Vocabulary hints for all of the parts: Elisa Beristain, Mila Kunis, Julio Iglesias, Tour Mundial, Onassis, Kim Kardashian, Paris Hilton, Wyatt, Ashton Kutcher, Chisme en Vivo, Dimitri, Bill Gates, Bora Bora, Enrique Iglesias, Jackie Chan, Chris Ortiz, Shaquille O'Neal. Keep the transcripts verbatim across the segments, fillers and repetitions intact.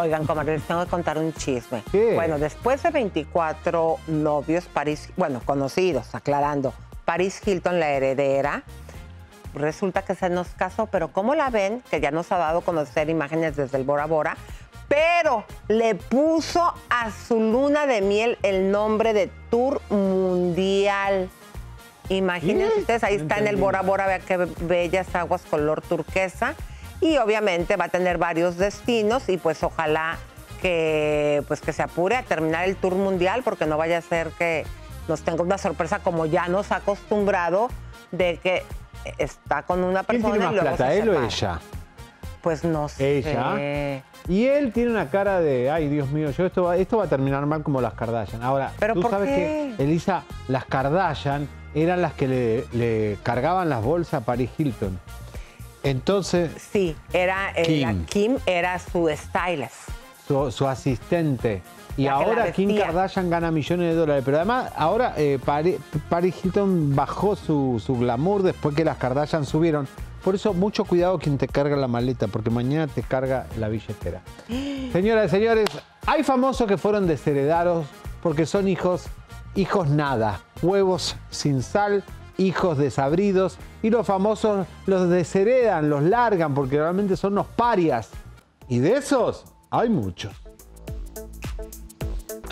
Oigan, comadre, les tengo que contar un chisme. ¿Qué? Bueno, después de veinticuatro novios, Paris, bueno, conocidos, aclarando, Paris Hilton, la heredera, resulta que se nos casó, pero ¿cómo la ven? Que ya nos ha dado a conocer imágenes desde el Bora Bora, pero le puso a su luna de miel el nombre de Tour Mundial. Imagínense ¿Sí? ustedes, ahí no está entendí. En el Bora Bora, vean qué bellas aguas color turquesa. Y obviamente va a tener varios destinos y pues ojalá que, pues, que se apure a terminar el Tour Mundial, porque no vaya a ser que nos tenga una sorpresa, como ya nos ha acostumbrado, de que está con una persona. ¿Quién tiene más y luego plata, se él separa. O ella? Pues no sé. Ella. Y él tiene una cara de, ay, Dios mío, yo esto va, esto va a terminar mal como las Kardashian. Ahora, ¿Pero tú por sabes qué? Que, Elisa, las Kardashian eran las que le, le cargaban las bolsas a Paris Hilton. Entonces... Sí, era Kim. La Kim era su stylist. Su, su asistente. Y la ahora Kim Kardashian gana millones de dólares. Pero además, ahora eh, Paris, Paris Hilton bajó su, su glamour después que las Kardashian subieron. Por eso, mucho cuidado quien te carga la maleta, porque mañana te carga la billetera. Señoras y señores, hay famosos que fueron desheredados porque son hijos, hijos nada, huevos sin sal, hijos desabridos, y los famosos los desheredan, los largan, porque realmente son unos parias. Y de esos hay muchos.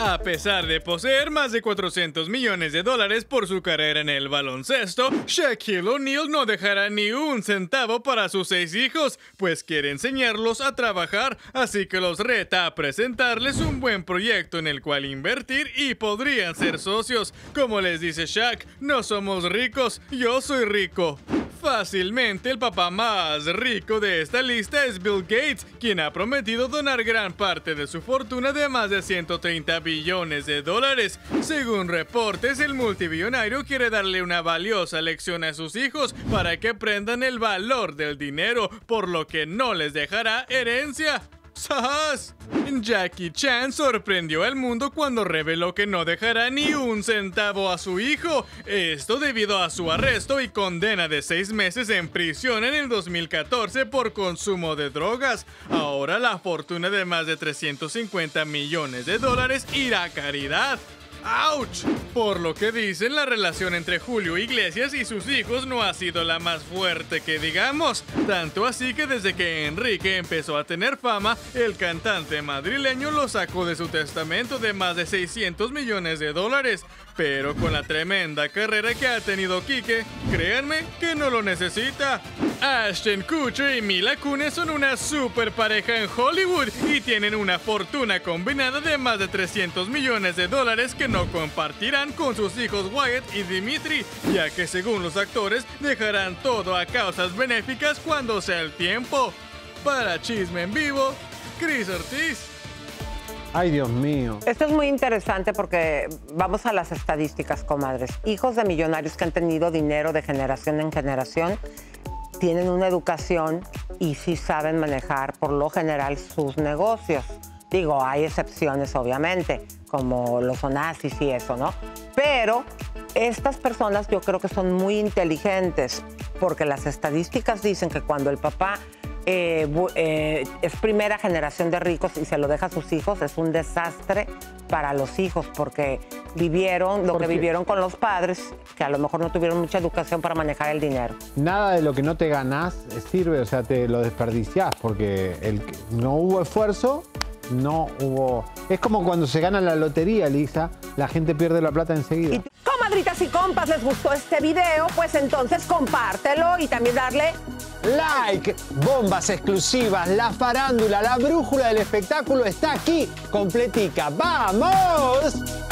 A pesar de poseer más de cuatrocientos millones de dólares por su carrera en el baloncesto, Shaquille O'Neal no dejará ni un centavo para sus seis hijos, pues quiere enseñarlos a trabajar, así que los reta a presentarles un buen proyecto en el cual invertir y podrían ser socios. Como les dice Shaq, no somos ricos, yo soy rico. Fácilmente el papá más rico de esta lista es Bill Gates, quien ha prometido donar gran parte de su fortuna de más de ciento treinta billones de dólares. Según reportes, el multibillonario quiere darle una valiosa lección a sus hijos para que aprendan el valor del dinero, por lo que no les dejará herencia. ¡Sas! Jackie Chan sorprendió al mundo cuando reveló que no dejará ni un centavo a su hijo. Esto debido a su arresto y condena de seis meses en prisión en el dos mil catorce por consumo de drogas. Ahora la fortuna de más de trescientos cincuenta millones de dólares irá a caridad. ¡Auch! Por lo que dicen, la relación entre Julio Iglesias y sus hijos no ha sido la más fuerte que digamos. Tanto así que desde que Enrique empezó a tener fama, el cantante madrileño lo sacó de su testamento de más de seiscientos millones de dólares. Pero con la tremenda carrera que ha tenido Quique, créanme que no lo necesita. Ashton Kutcher y Mila Kunis son una super pareja en Hollywood y tienen una fortuna combinada de más de trescientos millones de dólares que no compartirán con sus hijos Wyatt y Dimitri, ya que según los actores dejarán todo a causas benéficas cuando sea el tiempo. Para Chisme en Vivo, Chris Ortiz. Ay, Dios mío. Esto es muy interesante porque vamos a las estadísticas, comadres. Hijos de millonarios que han tenido dinero de generación en generación tienen una educación y sí saben manejar por lo general sus negocios. Digo, hay excepciones, obviamente, como los onassis y eso, ¿no? Pero estas personas yo creo que son muy inteligentes porque las estadísticas dicen que cuando el papá Eh, eh, es primera generación de ricos y se lo deja a sus hijos, es un desastre para los hijos porque vivieron lo ¿Por que qué? vivieron con los padres, que a lo mejor no tuvieron mucha educación para manejar el dinero. Nada de lo que no te ganás sirve, o sea, te lo desperdiciás porque el, no hubo esfuerzo, no hubo... Es como cuando se gana la lotería, Elisa, la gente pierde la plata enseguida. ¿Y comadritas y compas, les gustó este video? Pues entonces compártelo y también darle... like, bombas exclusivas, la farándula, la brújula del espectáculo está aquí, completica. ¡Vamos!